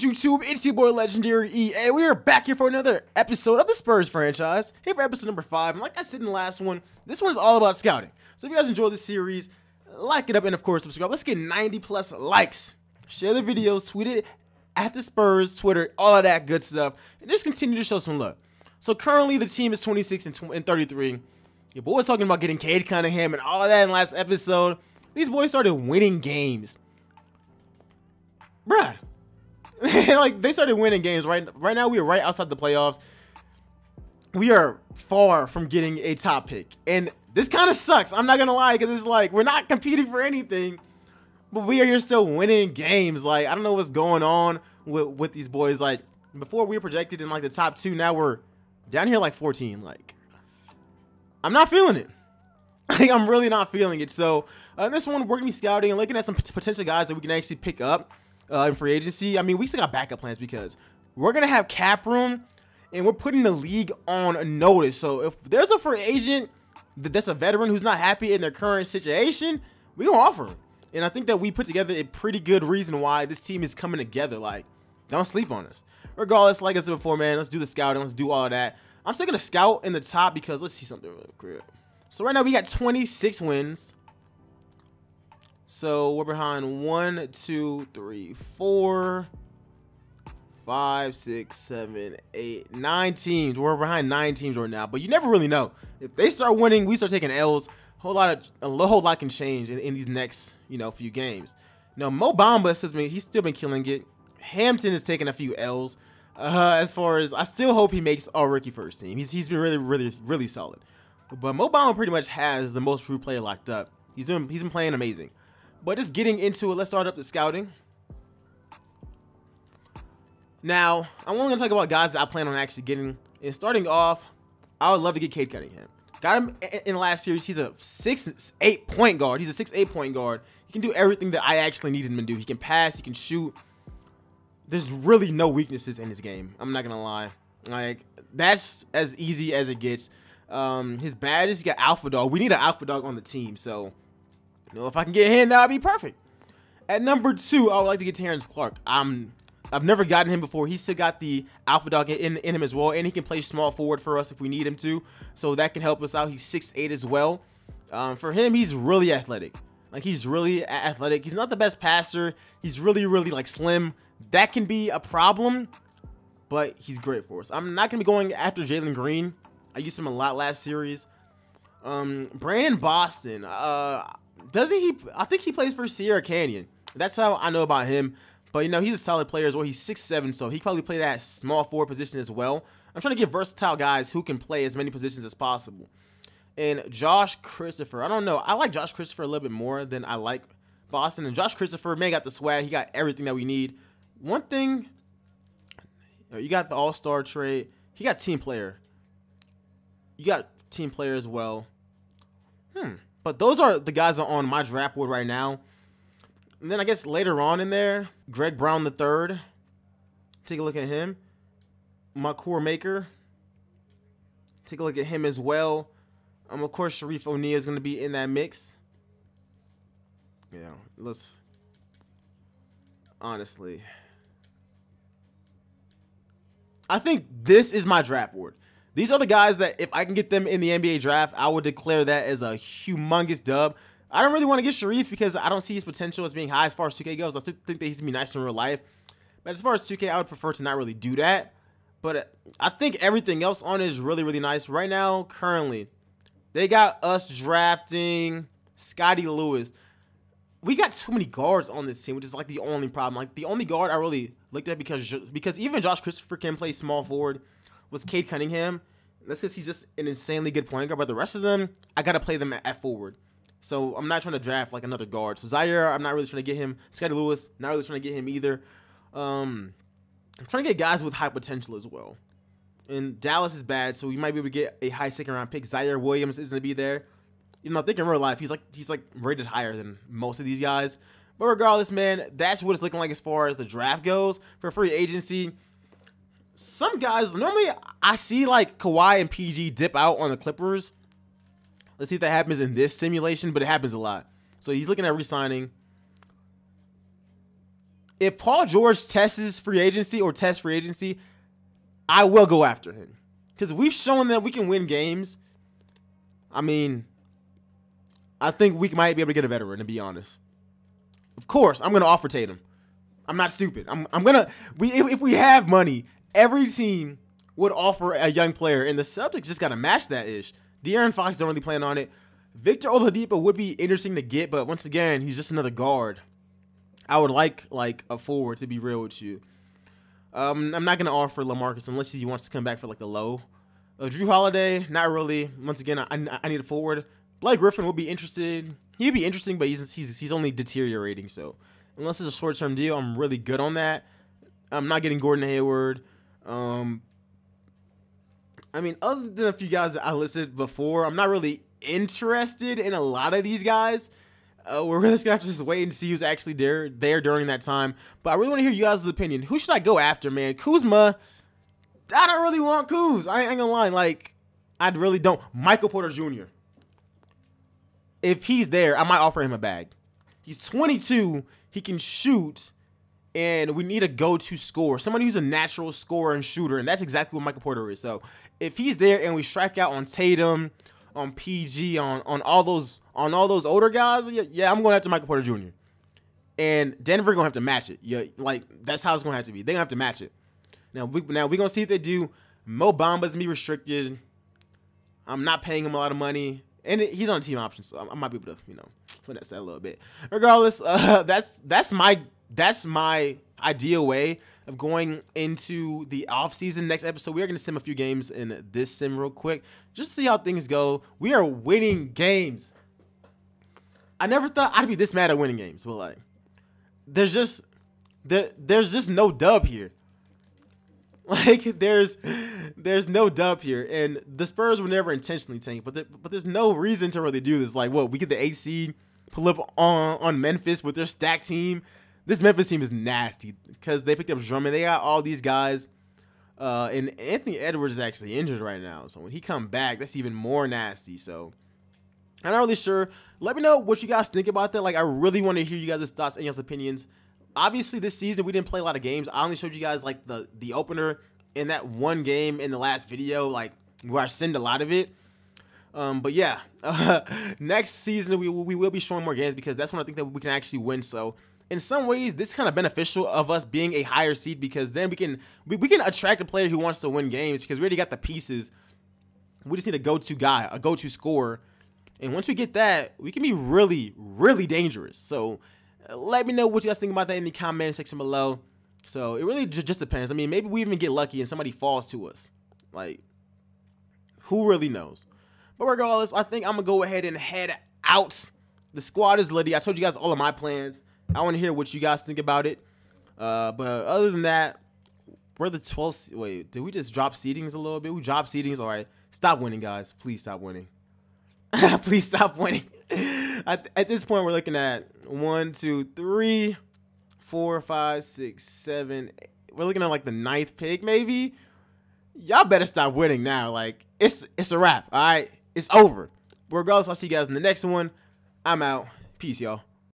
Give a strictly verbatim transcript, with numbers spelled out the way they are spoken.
dudes, YouTube, it's your boy Legendary E, and we are back here for another episode of the Spurs franchise, here for episode number five, and like I said in the last one, this one is all about scouting, so if you guys enjoyed this series, like it up, and of course, subscribe. Let's get ninety plus likes, share the videos, tweet it at the Spurs, Twitter, all of that good stuff, and just continue to show some love. So currently, the team is twenty-six and thirty-three, your boy's talking about getting Cade Cunningham and all that in the last episode. These boys started winning games. Bruh. Like, they started winning games. Right Right now, we are right outside the playoffs. We are far from getting a top pick. And this kind of sucks. I'm not going to lie, because it's like, we're not competing for anything. But we are here still winning games. Like, I don't know what's going on with, with these boys. Like, before we were projected in, like, the top two. Now we're down here, like, fourteen. Like, I'm not feeling it. Like, I'm really not feeling it. So, uh, this one, we're going to be scouting and looking at some potential guys that we can actually pick up uh, in free agency. I mean, we still got backup plans because we're going to have cap room, and we're putting the league on notice. So, if there's a free agent that's a veteran who's not happy in their current situation, we're going to offer him. And I think that we put together a pretty good reason why this team is coming together. Like, don't sleep on us. Regardless, like I said before, man, let's do the scouting. Let's do all of that. I'm still going to scout in the top because let's see something real quick. So right now we got twenty-six wins. So we're behind one, two, three, four, five, six, seven, eight, nine teams. We're behind nine teams right now, but you never really know. If they start winning, we start taking L's. Whole lot of a whole lot can change in, in these next, you know, few games. Now Mo Bamba says, man, he's still been killing it. Hampton is taking a few L's. Uh, as far as I still hope he makes all rookie first team. He's he's been really, really, really solid. But Mo Bamba pretty much has the most true player locked up. He's doing, he's been playing amazing. But just getting into it, let's start up the scouting. Now, I'm only gonna talk about guys that I plan on actually getting. And starting off, I would love to get Cade Cunningham. Got him in the last series. He's a six eight point guard. He's a six eight point guard. He can do everything that I actually needed him to do. He can pass. He can shoot. There's really no weaknesses in his game. I'm not gonna lie. Like, that's as easy as it gets. Um, his badge is he got Alpha Dog. We need an Alpha Dog on the team, so you know, if I can get him, that would be perfect. At number two, I would like to get Terrence Clark. I'm, I've never gotten him before. He's still got the Alpha Dog in, in him as well, and he can play small forward for us if we need him to, so that can help us out. He's six eight as well. Um, for him, he's really athletic. Like, he's really athletic. He's not the best passer. He's really, really, like, slim. That can be a problem, but he's great for us. I'm not going to be going after Jalen Green. I used him a lot last series. Um, Brandon Boston. Uh, doesn't he? I think he plays for Sierra Canyon. That's how I know about him. But, you know, he's a solid player as well. He's six seven, so he probably played that small forward position as well. I'm trying to get versatile guys who can play as many positions as possible. And Josh Christopher. I don't know. I like Josh Christopher a little bit more than I like Boston. And Josh Christopher, man, got the swag. He got everything that we need. One thing, you got the all-star trade. He got team player. You got team player as well. Hmm. But those are the guys that are on my draft board right now. And then I guess later on in there, Greg Brown the third. Take a look at him. My core maker. Take a look at him as well. Um, of course, Sharif O'Neal is going to be in that mix. Yeah, let's... Honestly. I think this is my draft board. These are the guys that if I can get them in the N B A draft, I would declare that as a humongous dub. I don't really want to get Sharif because I don't see his potential as being high as far as two K goes. I still think that he's going to be nice in real life. But as far as two K, I would prefer to not really do that. But I think everything else on it is really, really nice. Right now, currently, they got us drafting Scottie Lewis. We got too many guards on this team, which is like the only problem. Like, the only guard I really looked at because, because even Josh Christopher can play small forward was Cade Cunningham. That's because he's just an insanely good point guard. But the rest of them, I got to play them at forward. So I'm not trying to draft like another guard. So Zaire, I'm not really trying to get him. Scottie Lewis, not really trying to get him either. Um, I'm trying to get guys with high potential as well. And Dallas is bad, so we might be able to get a high second round pick. Zaire Williams isn't going to be there. You know, I think in real life, he's like, he's like rated higher than most of these guys. But regardless, man, that's what it's looking like as far as the draft goes. For free agency, some guys, normally I see like Kawhi and P G dip out on the Clippers. Let's see if that happens in this simulation, but it happens a lot. So he's looking at re-signing. if Paul George tests free agency or tests free agency, I will go after him. Because we've shown that we can win games. I mean, I think we might be able to get a veteran, to be honest. Of course, I'm going to offer Tatum. I'm not stupid. I'm, I'm going to – we if, if we have money, every team would offer a young player, and the Celtics just got to match that ish. De'Aaron Fox don't really plan on it. Victor Oladipa would be interesting to get, but once again, he's just another guard. I would like, like, a forward, to be real with you. Um, I'm not going to offer LaMarcus unless he wants to come back for, like, a low. Uh, Drew Holiday, not really. Once again, I, I, I need a forward. Blake Griffin would be interested. He'd be interesting, but he's, he's, he's only deteriorating, so. Unless it's a short-term deal, I'm really good on that. I'm not getting Gordon Hayward. Um, I mean, other than a few guys that I listed before, I'm not really interested in a lot of these guys. Uh, we're really just gonna have to just wait and see who's actually there there during that time. But I really want to hear you guys' opinion. Who should I go after, man? Kuzma? I don't really want Kuz. I ain't gonna lie. Like, I really don't. Michael Porter Junior If he's there, I might offer him a bag. He's twenty-two. He can shoot, and we need a go-to scorer. Somebody who's a natural scorer and shooter, and that's exactly what Michael Porter is. So if he's there and we strike out on Tatum, on P G, on on all those on all those older guys, yeah, yeah, I'm going after Michael Porter Junior And Denver gonna have to match it. Yeah, like that's how it's gonna have to be. They're gonna have to match it. Now we now we're gonna see if they do. Mo Bamba's me restricted. I'm not paying him a lot of money, and it, he's on a team option, so I, I might be able to, you know, finesse that a little bit. Regardless, uh, that's that's my that's my ideal way of going into the offseason. Next episode, we are going to sim a few games in this sim real quick. Just see how things go. We are winning games. I never thought I'd be this mad at winning games, but like, there's just there there's just no dub here. Like there's there's no dub here, and the Spurs were never intentionally tanked, but the, but there's no reason to really do this. Like, what, we get the eighth seed, pull up on on Memphis with their stacked team. This Memphis team is nasty because they picked up Drummond. They got all these guys. Uh, and Anthony Edwards is actually injured right now. So when he come back, that's even more nasty. So I'm not really sure. Let me know what you guys think about that. Like, I really want to hear you guys' thoughts and your opinions. Obviously, this season, we didn't play a lot of games. I only showed you guys, like, the, the opener in that one game in the last video, like, where I send a lot of it. Um, but, yeah, uh, next season, we, we will be showing more games because that's when I think that we can actually win. So in some ways, this is kind of beneficial of us being a higher seed because then we can we, we can attract a player who wants to win games because we already got the pieces. We just need a go-to guy, a go-to scorer. And once we get that, we can be really, really dangerous. So uh, let me know what you guys think about that in the comment section below. So it really just depends. I mean, maybe we even get lucky and somebody falls to us. Like, who really knows? But regardless, I think I'm going to go ahead and head out. The squad is ready. I told you guys all of my plans. I want to hear what you guys think about it. Uh, but other than that, we're the twelfth. Wait, did we just drop seedings a little bit? We dropped seedings. All right. Stop winning, guys. Please stop winning. Please stop winning. at, at this point, we're looking at one, two, three, four, five, six, seven. Eight. We're looking at like the ninth pick, maybe. Y'all better stop winning now. Like, it's, it's a wrap. All right. It's over. Regardless, I'll see you guys in the next one. I'm out. Peace, y'all.